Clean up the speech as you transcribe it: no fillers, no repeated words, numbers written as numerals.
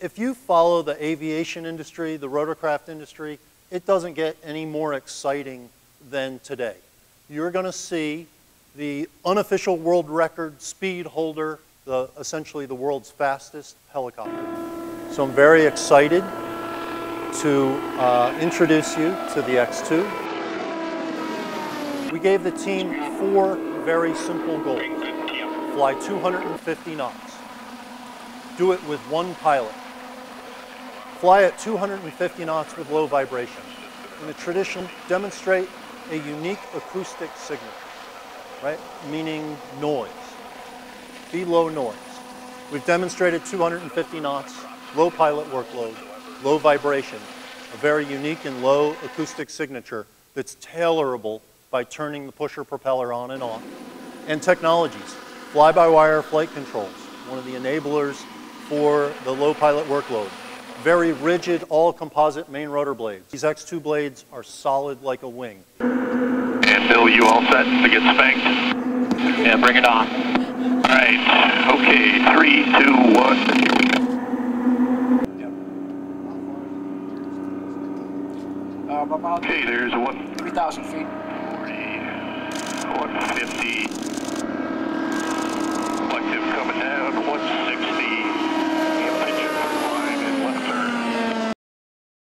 if you follow the aviation industry, the rotorcraft industry, it doesn't get any more exciting than today. You're going to see the unofficial world record speed holder, essentially the world's fastest helicopter. So I'm very excited to introduce you to the X2. We gave the team 4 very simple goals. Fly 250 knots. Do it with 1 pilot. Fly at 250 knots with low vibration. In the traditional, demonstrate a unique acoustic signal, right? Meaning noise. Be low noise. We've demonstrated 250 knots, low pilot workload, low vibration, a very unique and low acoustic signature that's tailorable by turning the pusher propeller on and off. And technologies, fly-by-wire flight controls, one of the enablers for the low pilot workload. Very rigid, all-composite main rotor blades. These X2 blades are solid like a wing. And Bill, you all set to get spanked? Yeah, bring it on. All right, okay, 3, 2, 1, here we go. About okay, there's 3,000 feet. 40, 150.